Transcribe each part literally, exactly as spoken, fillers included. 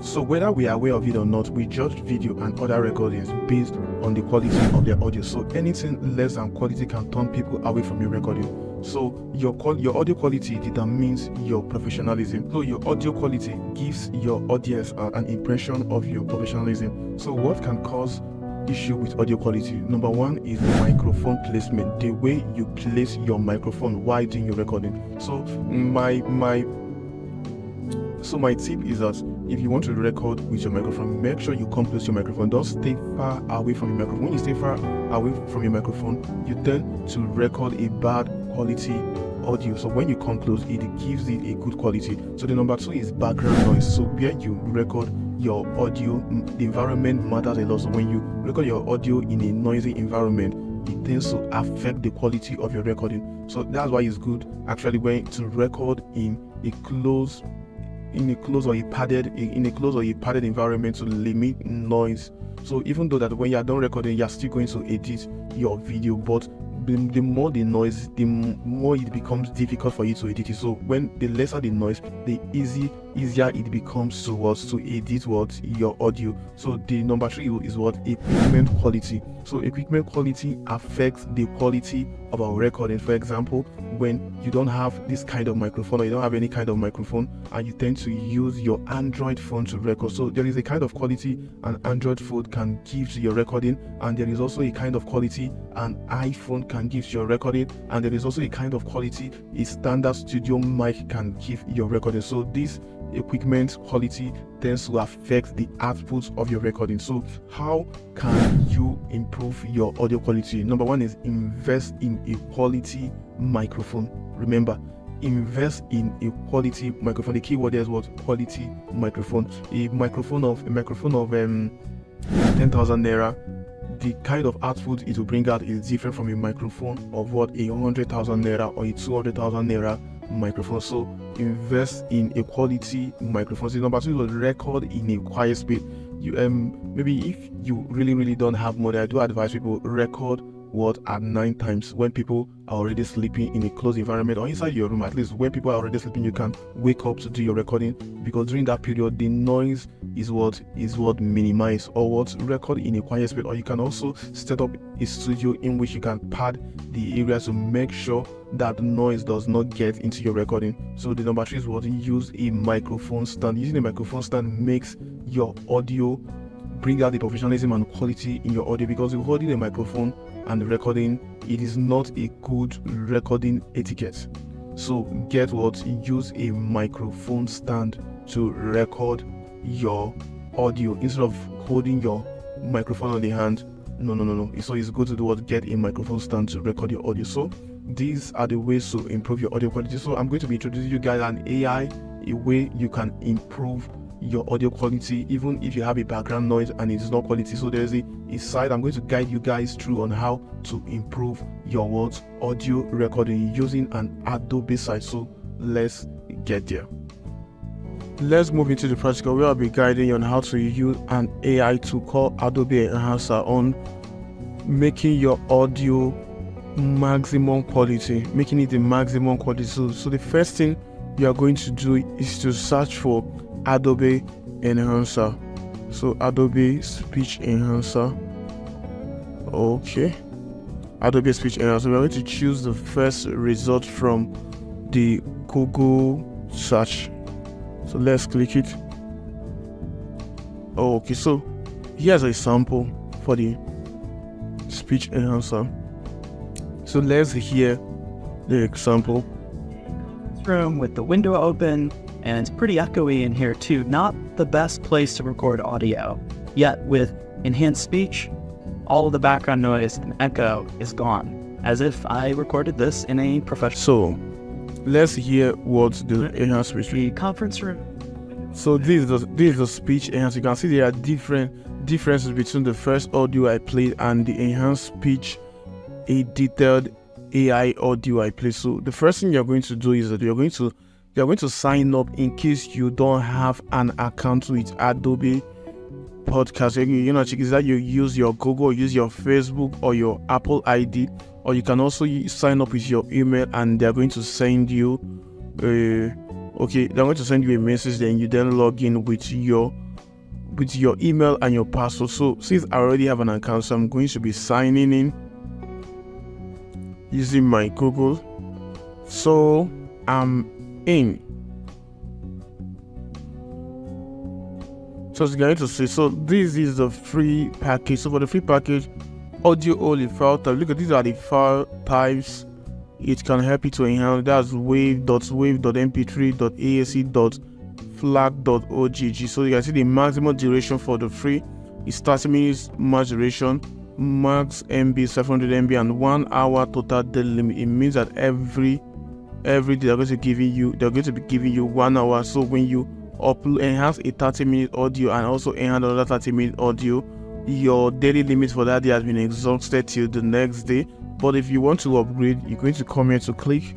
So whether we are aware of it or not, we judge video and other recordings based on the quality of their audio. So anything less than quality can turn people away from your recording. So your your audio quality determines your professionalism. So your audio quality gives your audience uh, an impression of your professionalism. So what can cause issue with audio quality? Number one is microphone placement, the way you place your microphone while doing your recording. So my my So my tip is that if you want to record with your microphone, make sure you come close to your microphone. Don't stay far away from your microphone. When you stay far away from your microphone, you tend to record a bad quality audio. So when you come close, it gives it a good quality. So the number two is background noise. So where you record your audio, the environment matters a lot. So when you record your audio in a noisy environment, it tends to affect the quality of your recording. So that's why it's good actually when to record in a close in a close or a padded in a close or a padded environment to limit noise. So even though that when you are done recording, you are still going to edit your video, but the, the more the noise, the more it becomes difficult for you to edit it. So when the lesser the noise, the easy easier it becomes to what to edit what your audio. So the number three is what equipment quality. So equipment quality affects the quality of our recording. For example, when you don't have this kind of microphone or you don't have any kind of microphone and you tend to use your Android phone to record, so there is a kind of quality an Android phone can give to your recording, and there is also a kind of quality an iPhone can give to your recording, and there is also a kind of quality a standard studio mic can give your recording. So this equipment quality tends to affect the output of your recording. So how can you improve your audio quality? Number one is invest in a quality microphone. Remember, invest in a quality microphone. The keyword there is what? Quality microphone. A microphone of a microphone of um ten thousand naira, the kind of output it will bring out is different from a microphone of what, a one hundred thousand naira or a two hundred thousand naira microphone. So invest in a quality microphone. So number two will record in a quiet space. You um maybe if you really really don't have money, I do advise people record what at nine times when people are already sleeping in a closed environment or inside your room. At least when people are already sleeping, you can wake up to do your recording, because during that period the noise is what is what minimize or what record in a quiet space. Or you can also set up a studio in which you can pad the area to make sure that noise does not get into your recording. So the number three is what use a microphone stand. Using a microphone stand makes your audio bring out the professionalism and quality in your audio, because you're holding a microphone and the recording, it is not a good recording etiquette. So get what, use a microphone stand to record your audio instead of holding your microphone on the hand. No, no, no, no. So it's good to do what, get a microphone stand to record your audio. So these are the ways to improve your audio quality. So I'm going to be introducing you guys an A I, a way you can improve your audio quality even if you have a background noise and it's not quality. So there's a, a side I'm going to guide you guys through on how to improve your words audio recording using an Adobe site. So let's get there. Let's move into the practical where I'll be guiding you on how to use an A I tool called Adobe Enhancer on making your audio maximum quality, making it the maximum quality. So, so the first thing you are going to do is to search for Adobe Enhancer. So Adobe Speech Enhancer. Okay, Adobe Speech Enhancer. We're going to choose the first result from the Google search. So let's click it. Okay, so here's a sample for the Speech Enhancer. So let's hear the example. Room with the window open. And it's pretty echoey in here too. Not the best place to record audio. Yet with enhanced speech, all of the background noise and echo is gone, as if I recorded this in a professional. So let's hear what the enhanced speech. The conference room. So this is the, this is the speech enhanced. You can see there are different differences between the first audio I played and the enhanced speech, a detailed A I audio I played. So the first thing you're going to do is that you're going to You're going to sign up in case you don't have an account with Adobe Podcast. You know, check is that you use your Google, use your Facebook or your Apple I D, or you can also sign up with your email, and they're going to send you. Uh, okay, they're going to send you a message. Then you then log in with your with your email and your password. So since I already have an account, so I'm going to be signing in using my Google. So I'm in. So it's going to see, so this is the free package. So for the free package, audio only file type. Look at these are the file types. It can help you to enhance. That's wave dot wave dot m p three dot a s c dot flag dot o g g. So you can see the maximum duration for the free is thirty minutes max duration, max M B seven hundred M B, and one hour total daily limit. It means that every every day they're going to giving you they're going to be giving you one hour. So when you upload, enhance a thirty minute audio and also enhance another thirty minute audio, your daily limit for that day has been exhausted till the next day. But if you want to upgrade, you're going to come here to click.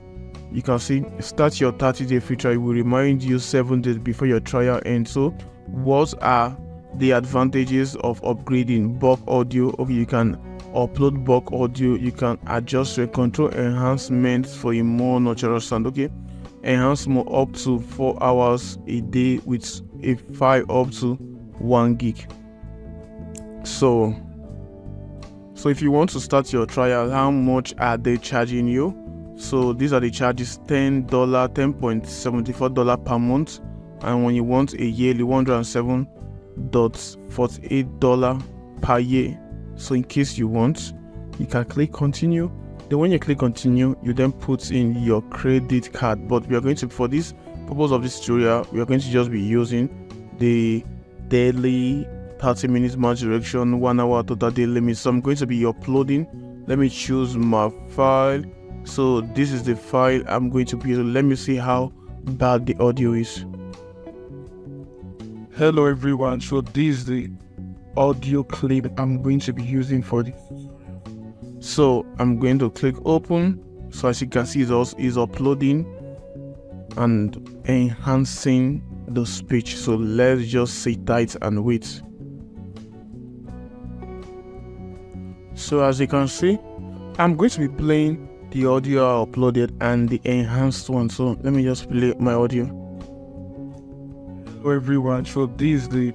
You can see start your thirty day free trial. It will remind you seven days before your trial ends. So what are the advantages of upgrading? Bulk audio. Okay, you can upload bulk audio. You can adjust your control enhancements for a more natural sound. Okay, enhance more up to four hours a day with a file up to one gig. So So if you want to start your trial, how much are they charging you? So these are the charges: ten dollars, ten point seven four dollars per month, and when you want a yearly, one hundred seven dollars and forty-eight cents per year. So in case you want, you can click continue. Then when you click continue, you then put in your credit card. But we are going to, for this purpose of this tutorial, we are going to just be using the daily thirty minutes match direction, one hour total daily limit. So I'm going to be uploading. Let me choose my file. So this is the file I'm going to be using. Let me see how bad the audio is. Hello everyone. So this is the audio clip I'm going to be using for this. So I'm going to click open. So as you can see, it's also is uploading and enhancing the speech. So let's just sit tight and wait. So as you can see, I'm going to be playing the audio I uploaded and the enhanced one. So let me just play my audio. Hello everyone, so this is the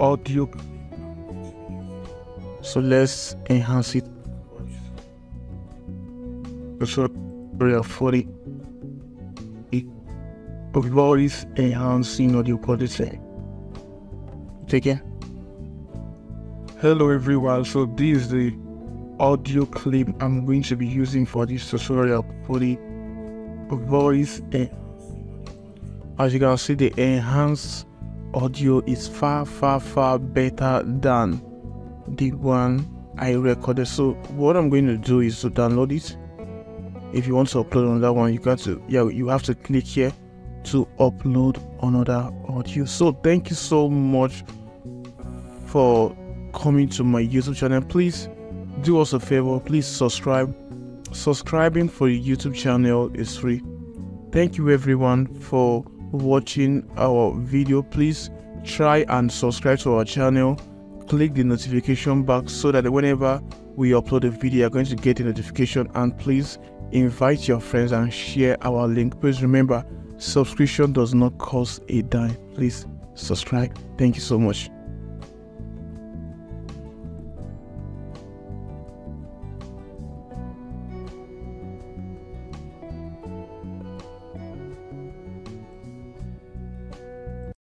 audio. So let's enhance it. So we are forty. About is enhancing audio quality. Take care. Hello everyone, so this is the audio clip I'm going to be using for this tutorial for the voice. As you can see, the enhanced audio is far far far better than the one I recorded. So what I'm going to do is to download it. If you want to upload another one, you got to yeah you have to click here to upload another audio. So thank you so much for coming to my YouTube channel. Please do us a favor, please subscribe. Subscribing for the YouTube channel is free. Thank you everyone for watching our video. Please try and subscribe to our channel. Click the notification bell so that whenever we upload a video, you're going to get a notification. And please invite your friends and share our link. Please remember, subscription does not cost a dime. Please subscribe. Thank you so much.